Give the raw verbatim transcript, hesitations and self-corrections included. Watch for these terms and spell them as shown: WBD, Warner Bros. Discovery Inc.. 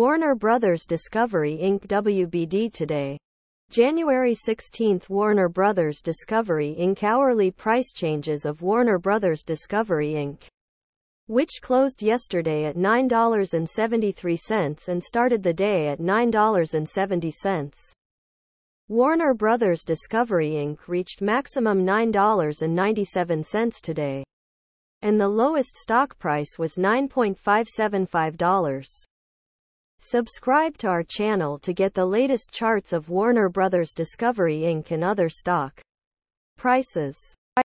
Warner Bros. Discovery Incorporated. W B D today. January sixteenth. Warner Bros. Discovery Incorporated. Hourly price changes of Warner Bros. Discovery Incorporated, which closed yesterday at nine dollars and seventy-three cents and started the day at nine dollars and seventy cents. Warner Bros. Discovery Incorporated reached maximum nine dollars and ninety-seven cents today, and the lowest stock price was nine dollars and five cents. Subscribe to our channel to get the latest charts of Warner Bros. Discovery Incorporated and other stock prices.